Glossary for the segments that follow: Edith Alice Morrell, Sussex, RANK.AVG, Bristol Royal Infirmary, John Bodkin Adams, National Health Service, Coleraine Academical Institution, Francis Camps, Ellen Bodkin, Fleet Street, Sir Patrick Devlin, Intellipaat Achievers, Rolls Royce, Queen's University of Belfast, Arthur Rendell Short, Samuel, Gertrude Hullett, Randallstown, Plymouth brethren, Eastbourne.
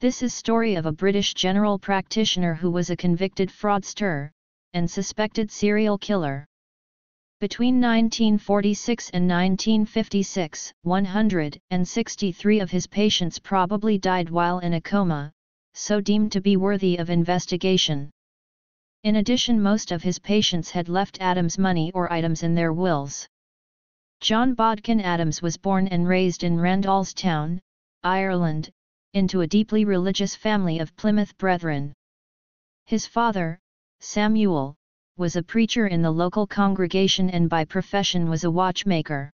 This is story of a British general practitioner who was a convicted fraudster, and suspected serial killer. Between 1946 and 1956, 163 of his patients probably died while in a coma, so deemed to be worthy of investigation. In addition, most of his patients had left Adams money or items in their wills. John Bodkin Adams was born and raised in Randallstown, Ireland, into a deeply religious family of Plymouth Brethren. His father, Samuel, was a preacher in the local congregation and by profession was a watchmaker.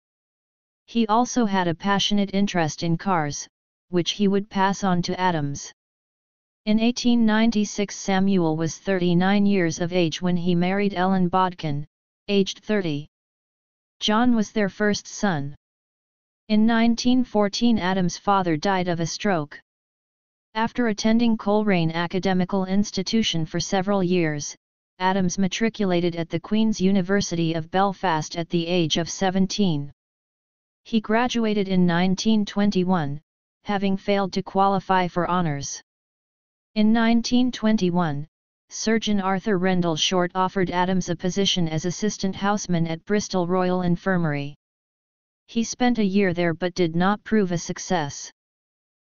He also had a passionate interest in cars, which he would pass on to Adams. In 1896, Samuel was 39 years of age when he married Ellen Bodkin, aged 30. John was their first son. In 1914, Adams' father died of a stroke. After attending Coleraine Academical Institution for several years, Adams matriculated at the Queen's University of Belfast at the age of 17. He graduated in 1921, having failed to qualify for honours. In 1921, surgeon Arthur Rendell Short offered Adams a position as assistant houseman at Bristol Royal Infirmary. He spent a year there but did not prove a success.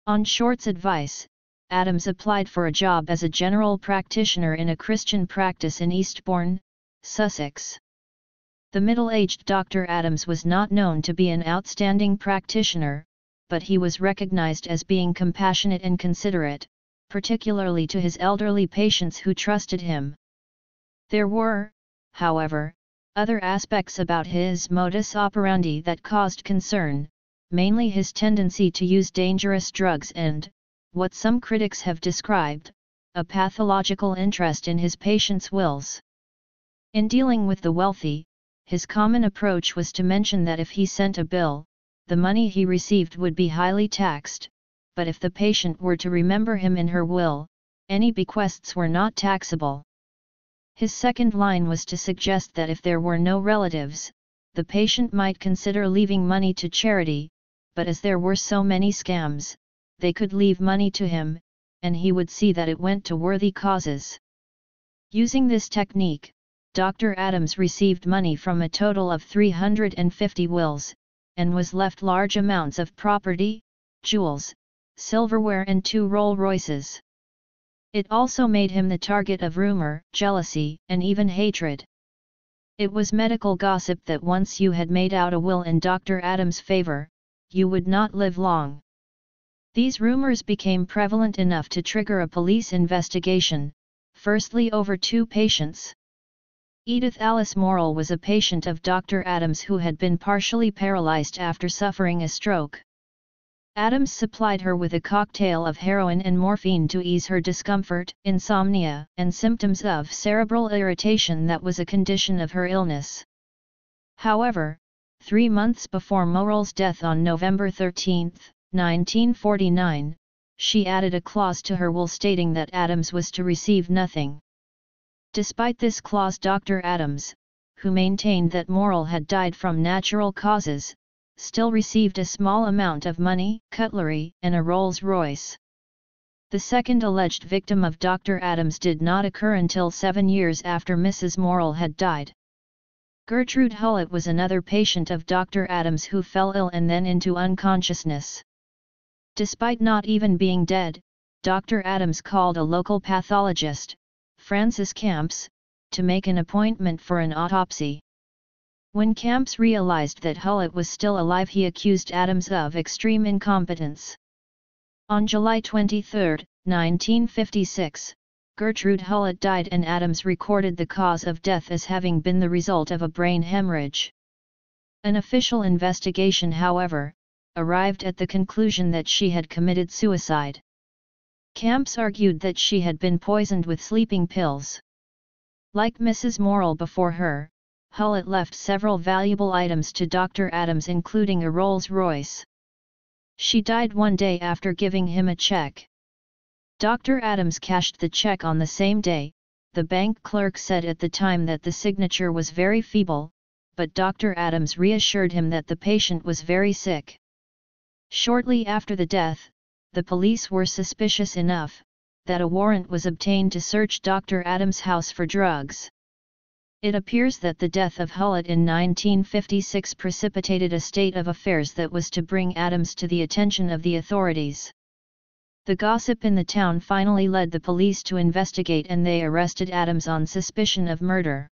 On Short's advice, Adams applied for a job as a general practitioner in a Christian practice in Eastbourne, Sussex. The middle-aged Dr. Adams was not known to be an outstanding practitioner, but he was recognized as being compassionate and considerate, particularly to his elderly patients who trusted him. There were, however, other aspects about his modus operandi that caused concern, mainly his tendency to use dangerous drugs and, what some critics have described, a pathological interest in his patients' wills. In dealing with the wealthy, his common approach was to mention that if he sent a bill, the money he received would be highly taxed, but if the patient were to remember him in her will, any bequests were not taxable. His second line was to suggest that if there were no relatives, the patient might consider leaving money to charity, but as there were so many scams, they could leave money to him, and he would see that it went to worthy causes. Using this technique, Dr. Adams received money from a total of 350 wills, and was left large amounts of property, jewels, silverware and 2 Rolls Royces. It also made him the target of rumor, jealousy, and even hatred. It was medical gossip that once you had made out a will in Dr. Adams' favor, you would not live long. These rumors became prevalent enough to trigger a police investigation, firstly over 2 patients. Edith Alice Morrell was a patient of Dr. Adams who had been partially paralyzed after suffering a stroke. Adams supplied her with a cocktail of heroin and morphine to ease her discomfort, insomnia, and symptoms of cerebral irritation that was a condition of her illness. However, 3 months before Morrell's death on November 13, 1949, she added a clause to her will stating that Adams was to receive nothing. Despite this clause, Dr. Adams, who maintained that Morrell had died from natural causes, still received a small amount of money, cutlery, and a Rolls Royce. The second alleged victim of Dr. Adams did not occur until 7 years after Mrs. Morrell had died. Gertrude Hullett was another patient of Dr. Adams who fell ill and then into unconsciousness. Despite not even being dead, Dr. Adams called a local pathologist, Francis Camps, to make an appointment for an autopsy. When Camps realized that Hullett was still alive, he accused Adams of extreme incompetence. On July 23, 1956, Gertrude Hullett died and Adams recorded the cause of death as having been the result of a brain hemorrhage. An official investigation, however, arrived at the conclusion that she had committed suicide. Camps argued that she had been poisoned with sleeping pills. Like Mrs. Morrell before her, Hullett left several valuable items to Dr. Adams, including a Rolls Royce. She died one day after giving him a check. Dr. Adams cashed the check on the same day. The bank clerk said at the time that the signature was very feeble, but Dr. Adams reassured him that the patient was very sick. Shortly after the death, the police were suspicious enough that a warrant was obtained to search Dr. Adams' house for drugs. It appears that the death of Hullett in 1956 precipitated a state of affairs that was to bring Adams to the attention of the authorities. The gossip in the town finally led the police to investigate, and they arrested Adams on suspicion of murder.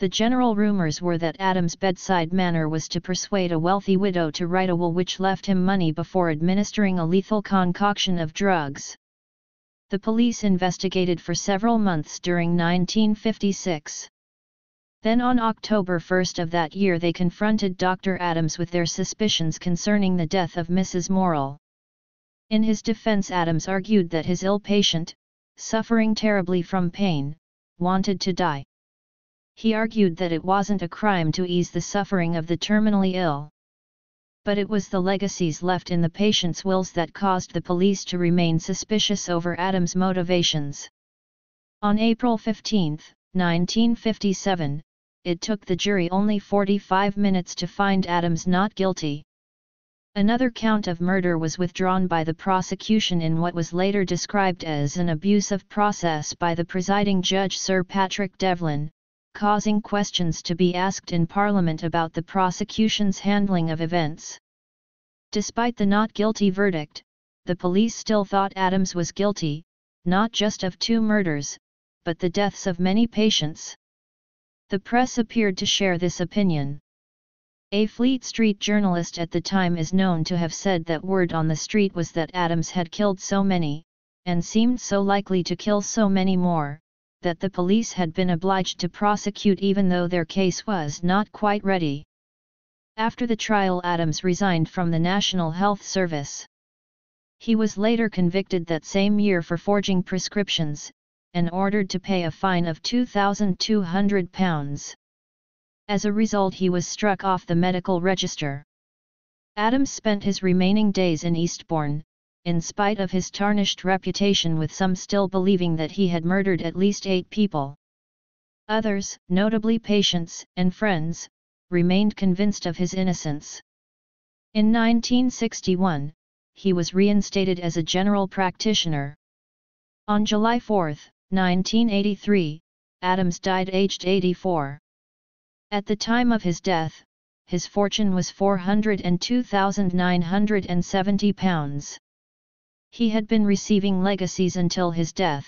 The general rumors were that Adams' bedside manner was to persuade a wealthy widow to write a will which left him money before administering a lethal concoction of drugs. The police investigated for several months during 1956. Then on October 1st of that year they confronted Dr. Adams with their suspicions concerning the death of Mrs. Morrell. In his defense, Adams argued that his ill patient, suffering terribly from pain, wanted to die. He argued that it wasn't a crime to ease the suffering of the terminally ill. But it was the legacies left in the patient's wills that caused the police to remain suspicious over Adams' motivations. On April 15, 1957, it took the jury only 45 minutes to find Adams not guilty. Another count of murder was withdrawn by the prosecution in what was later described as an abuse of process by the presiding judge Sir Patrick Devlin, causing questions to be asked in Parliament about the prosecution's handling of events. Despite the not guilty verdict, the police still thought Adams was guilty, not just of 2 murders, but the deaths of many patients. The press appeared to share this opinion. A Fleet Street journalist at the time is known to have said that word on the street was that Adams had killed so many, and seemed so likely to kill so many more, that the police had been obliged to prosecute even though their case was not quite ready. After the trial, Adams resigned from the National Health Service. He was later convicted that same year for forging prescriptions, and ordered to pay a fine of £2,200. As a result, he was struck off the medical register. Adams spent his remaining days in Eastbourne, in spite of his tarnished reputation, with some still believing that he had murdered at least 8 people. Others, notably patients and friends, remained convinced of his innocence. In 1961, he was reinstated as a general practitioner. On July 4, 1983, Adams died aged 84. At the time of his death, his fortune was £402,970. He had been receiving legacies until his death.